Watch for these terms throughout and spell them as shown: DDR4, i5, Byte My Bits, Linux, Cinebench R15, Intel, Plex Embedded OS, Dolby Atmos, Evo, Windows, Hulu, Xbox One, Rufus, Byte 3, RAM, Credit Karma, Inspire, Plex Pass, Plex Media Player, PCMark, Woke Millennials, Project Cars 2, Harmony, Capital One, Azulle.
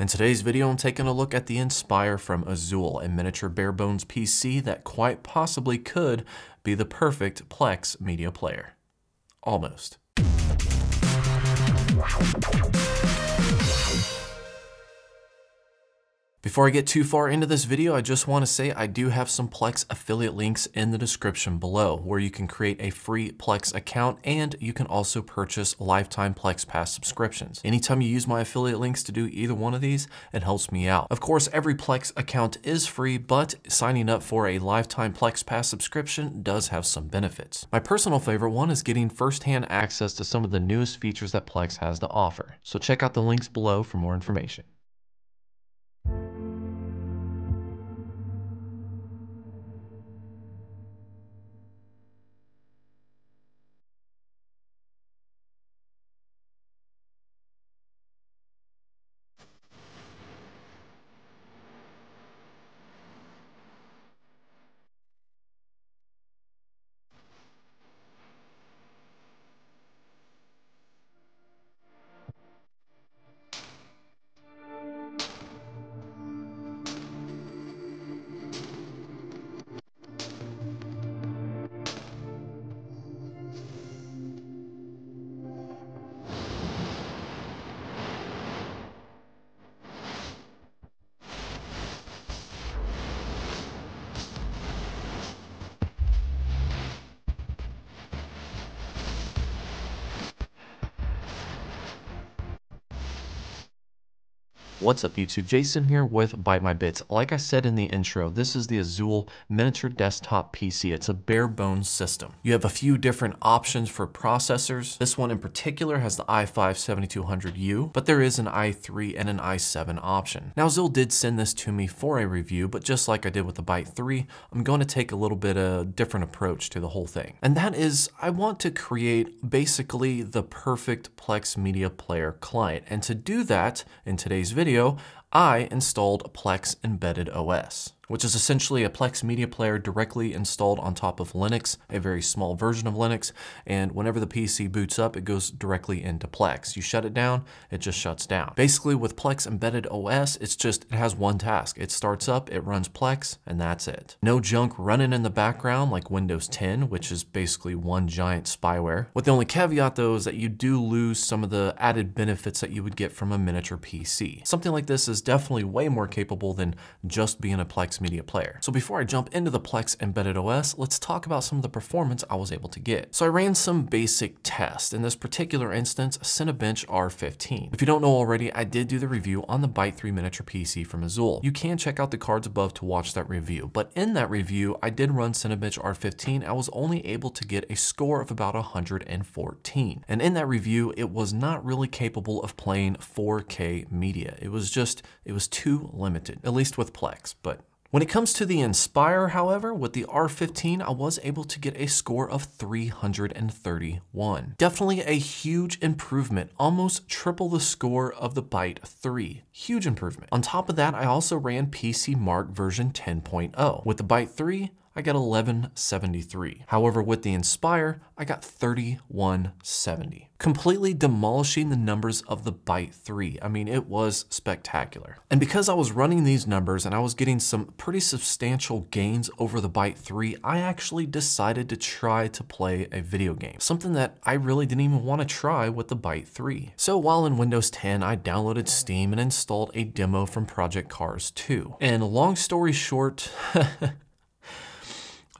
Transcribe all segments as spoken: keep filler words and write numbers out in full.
In today's video, I'm taking a look at the Inspire from Azulle, a miniature bare-bones P C that quite possibly could be the perfect Plex media player. Almost. Before I get too far into this video, I just want to say I do have some Plex affiliate links in the description below where you can create a free Plex account and you can also purchase lifetime Plex Pass subscriptions. Anytime you use my affiliate links to do either one of these, it helps me out. Of course, every Plex account is free, but signing up for a lifetime Plex Pass subscription does have some benefits. My personal favorite one is getting firsthand access to some of the newest features that Plex has to offer. So check out the links below for more information. What's up YouTube, Jason here with Byte My Bits. Like I said in the intro, this is the Azulle miniature desktop P C. It's a bare bones system. You have a few different options for processors. This one in particular has the i five seventy-two hundred U, but there is an i three and an i seven option. Now Azulle did send this to me for a review, but just like I did with the Byte three, I'm going to take a little bit of a different approach to the whole thing. And that is, I want to create basically the perfect Plex media player client. And to do that in today's video, Video, I installed Plex Embedded O S, which is essentially a Plex media player directly installed on top of Linux, a very small version of Linux, and whenever the P C boots up, it goes directly into Plex. You shut it down, it just shuts down. Basically with Plex Embedded O S, it's just, it has one task. It starts up, it runs Plex, and that's it. No junk running in the background like Windows ten, which is basically one giant spyware. With the only caveat though is that you do lose some of the added benefits that you would get from a miniature P C. Something like this is definitely way more capable than just being a Plex media player. So before I jump into the Plex Embedded O S, let's talk about some of the performance I was able to get. So I ran some basic tests, in this particular instance, Cinebench R fifteen. If you don't know already, I did do the review on the Byte three miniature P C from Azulle. You can check out the cards above to watch that review, but in that review, I did run Cinebench R fifteen. I was only able to get a score of about one hundred fourteen. And in that review, it was not really capable of playing four K media. It was just It was too limited, at least with Plex. But when it comes to the Inspire, however, with the R fifteen, I was able to get a score of three hundred thirty-one. Definitely a huge improvement, almost triple the score of the Byte three. Huge improvement. On top of that, I also ran PCMark version ten point oh. With the Byte three, I got eleven seventy-three. However, with the Inspire, I got thirty-one seventy. Completely demolishing the numbers of the Byte three. I mean, it was spectacular. And because I was running these numbers and I was getting some pretty substantial gains over the Byte three, I actually decided to try to play a video game. Something that I really didn't even want to try with the Byte three. So while in Windows ten, I downloaded Steam and installed a demo from Project Cars two. And long story short,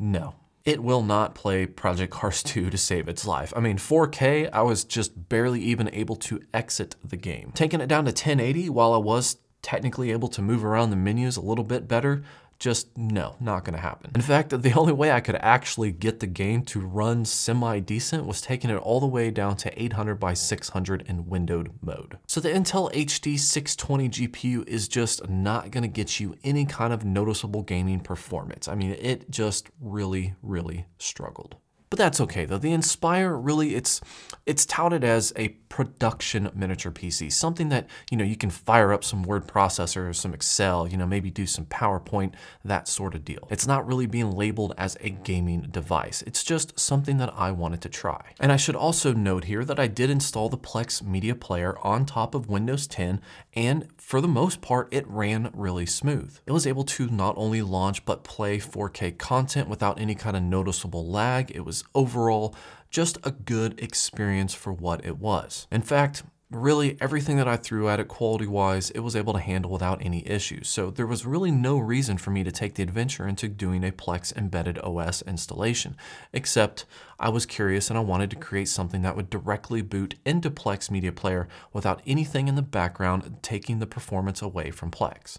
no, it will not play Project Cars two to save its life. I mean, four K, I was just barely even able to exit the game. Taking it down to ten eighty, while I was technically able to move around the menus a little bit better, just no, not gonna happen. In fact, the only way I could actually get the game to run semi-decent was taking it all the way down to eight hundred by six hundred in windowed mode. So the Intel H D six twenty G P U is just not gonna get you any kind of noticeable gaming performance. I mean, it just really, really struggled. But that's okay though. The Inspire really, it's it's touted as a production miniature P C, something that, you know, you can fire up some word processor, some Excel, you know, maybe do some PowerPoint, that sort of deal. It's not really being labeled as a gaming device. It's just something that I wanted to try. And I should also note here that I did install the Plex media player on top of Windows ten, and for the most part, it ran really smooth. It was able to not only launch, but play four K content without any kind of noticeable lag. It was overall just a good experience for what it was. In fact, really everything that I threw at it quality-wise, it was able to handle without any issues. So there was really no reason for me to take the adventure into doing a Plex Embedded O S installation, except I was curious and I wanted to create something that would directly boot into Plex Media Player without anything in the background taking the performance away from Plex,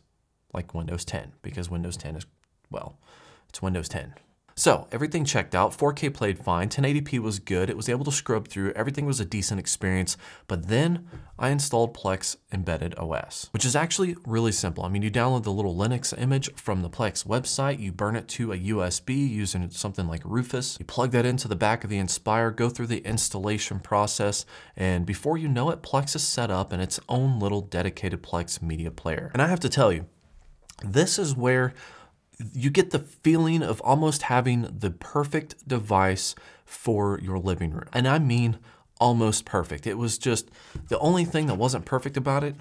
like Windows ten, because Windows ten is, well, it's Windows ten. So everything checked out, four K played fine, ten eighty p was good, it was able to scrub through, everything was a decent experience, but then I installed Plex Embedded O S, which is actually really simple. I mean, you download the little Linux image from the Plex website, you burn it to a U S B using something like Rufus, you plug that into the back of the Inspire, go through the installation process, and before you know it, Plex is set up in its own little dedicated Plex media player. And I have to tell you, this is where you get the feeling of almost having the perfect device for your living room. And I mean almost perfect. It was just, the only thing that wasn't perfect about it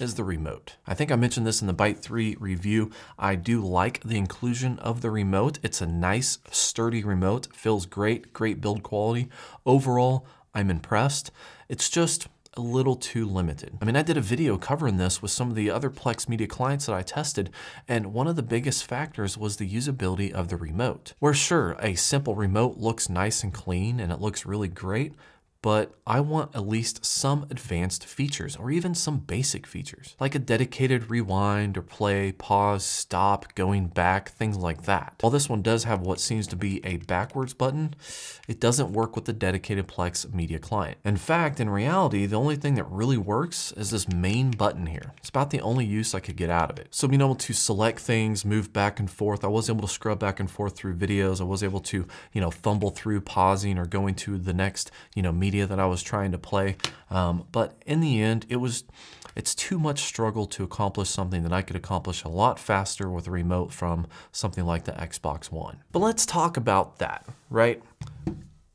is the remote. I think I mentioned this in the Byte three review. I do like the inclusion of the remote. It's a nice, sturdy remote, feels great, great build quality. Overall, I'm impressed. It's just a little too limited. I mean, I did a video covering this with some of the other Plex Media clients that I tested, and one of the biggest factors was the usability of the remote. Where sure, a simple remote looks nice and clean and it looks really great, but I want at least some advanced features or even some basic features, like a dedicated rewind or play, pause, stop, going back, things like that. While this one does have what seems to be a backwards button, it doesn't work with the dedicated Plex media client. In fact, in reality, the only thing that really works is this main button here. It's about the only use I could get out of it. So being able to select things, move back and forth, I was able to scrub back and forth through videos. I was able to, you know, fumble through pausing or going to the next, you know, media that I was trying to play. Um, but in the end, it was, it's too much struggle to accomplish something that I could accomplish a lot faster with a remote from something like the Xbox One. But let's talk about that, right?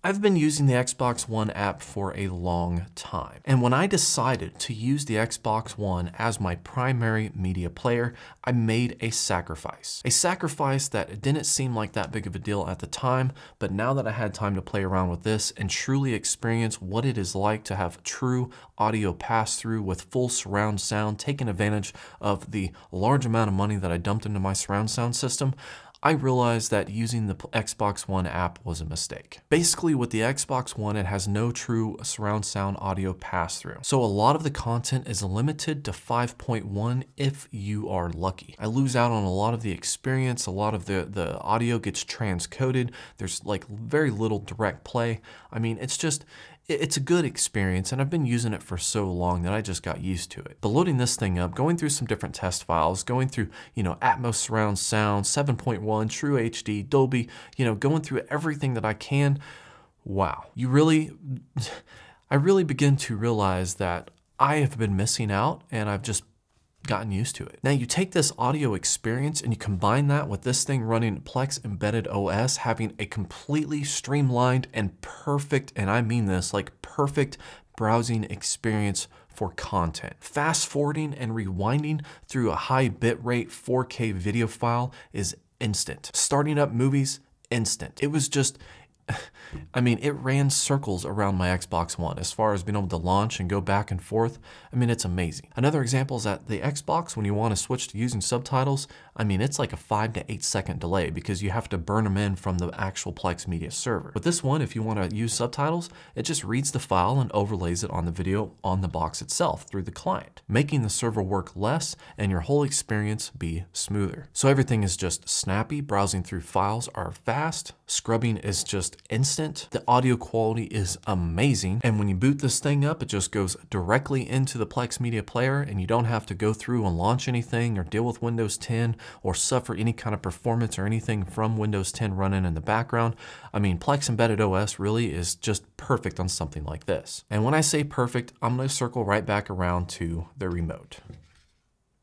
I've been using the Xbox One app for a long time. And when I decided to use the Xbox One as my primary media player, I made a sacrifice. A sacrifice that didn't seem like that big of a deal at the time, but now that I had time to play around with this and truly experience what it is like to have true audio pass-through with full surround sound, taking advantage of the large amount of money that I dumped into my surround sound system, I realized that using the Xbox One app was a mistake. Basically with the Xbox One, it has no true surround sound audio pass-through. So a lot of the content is limited to five point one if you are lucky. I lose out on a lot of the experience, a lot of the, the audio gets transcoded, there's like very little direct play. I mean, it's just, it's a good experience, and I've been using it for so long that I just got used to it. But loading this thing up, going through some different test files, going through, you know, Atmos surround sound, seven point one, True H D, Dolby, you know, going through everything that I can. Wow. You really, I really begin to realize that I have been missing out and I've just gotten used to it. Now you take this audio experience and you combine that with this thing running Plex Embedded O S, having a completely streamlined and perfect, and I mean this, like perfect browsing experience for content. Fast forwarding and rewinding through a high bitrate four K video file is instant. Starting up movies, instant. It was just, I mean, it ran circles around my Xbox One as far as being able to launch and go back and forth. I mean, it's amazing. Another example is that the Xbox, when you want to switch to using subtitles, I mean, it's like a five to eight second delay because you have to burn them in from the actual Plex Media server. With this one, if you want to use subtitles, it just reads the file and overlays it on the video on the box itself through the client, making the server work less and your whole experience be smoother. So everything is just snappy. Browsing through files are fast. Scrubbing is just almost instant. The audio quality is amazing. And when you boot this thing up, it just goes directly into the Plex media player, and you don't have to go through and launch anything or deal with Windows ten or suffer any kind of performance or anything from Windows ten running in the background. I mean, Plex Embedded O S really is just perfect on something like this. And when I say perfect, I'm going to circle right back around to the remote.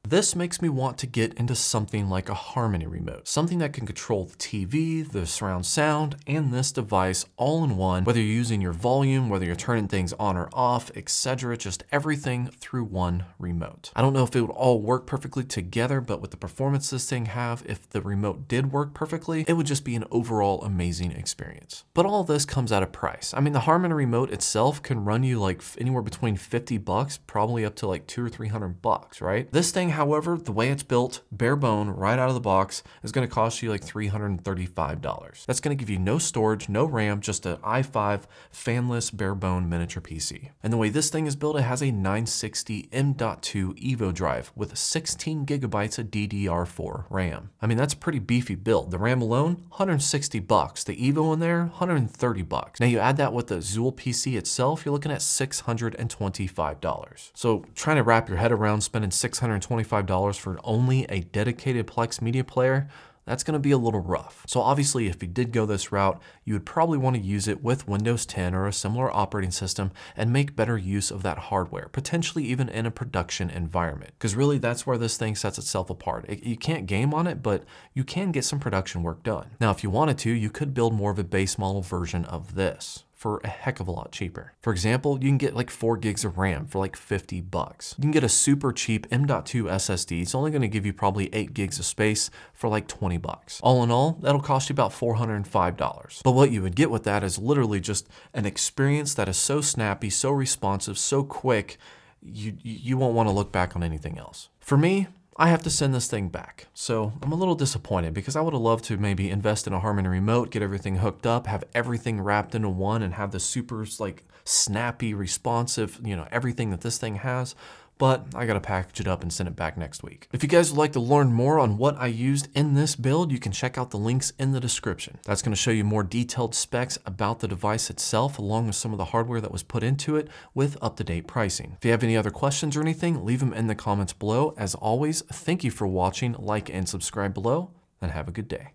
This makes me want to get into something like a Harmony remote, something that can control the T V, the surround sound, and this device all in one, whether you're using your volume, whether you're turning things on or off, et cetera, just everything through one remote. I don't know if it would all work perfectly together, but with the performance this thing have, if the remote did work perfectly, it would just be an overall amazing experience. But all this comes at a price. I mean, the Harmony remote itself can run you like anywhere between fifty bucks, probably up to like two or three hundred bucks, right? This thing, however, the way it's built, bare bone, right out of the box, is going to cost you like three hundred thirty-five dollars. That's going to give you no storage, no RAM, just an i five fanless bare bone miniature P C. And the way this thing is built, it has a nine sixty M dot two Evo drive with sixteen gigabytes of D D R four RAM. I mean, that's a pretty beefy build. The RAM alone, one hundred sixty bucks. The Evo in there, one hundred thirty bucks. Now you add that with the Azulle P C itself, you're looking at six hundred twenty-five dollars. So trying to wrap your head around spending six hundred twenty-five dollars twenty-five dollars for only a dedicated Plex media player, that's going to be a little rough. So obviously, if you did go this route, you would probably want to use it with Windows ten or a similar operating system and make better use of that hardware, potentially even in a production environment. Because really, that's where this thing sets itself apart. It, you can't game on it, but you can get some production work done. Now, if you wanted to, you could build more of a base model version of this for a heck of a lot cheaper. For example, you can get like four gigs of RAM for like fifty bucks. You can get a super cheap M dot two S S D. It's only gonna give you probably eight gigs of space for like twenty bucks. All in all, that'll cost you about four hundred five dollars. But what you would get with that is literally just an experience that is so snappy, so responsive, so quick, you, you won't wanna look back on anything else. For me, I have to send this thing back. So I'm a little disappointed because I would have loved to maybe invest in a Harmony remote, get everything hooked up, have everything wrapped into one and have the super like snappy, responsive, you know, everything that this thing has. But I gotta package it up and send it back next week. If you guys would like to learn more on what I used in this build, you can check out the links in the description. That's gonna show you more detailed specs about the device itself, along with some of the hardware that was put into it with up-to-date pricing. If you have any other questions or anything, leave them in the comments below. As always, thank you for watching, like and subscribe below, and have a good day.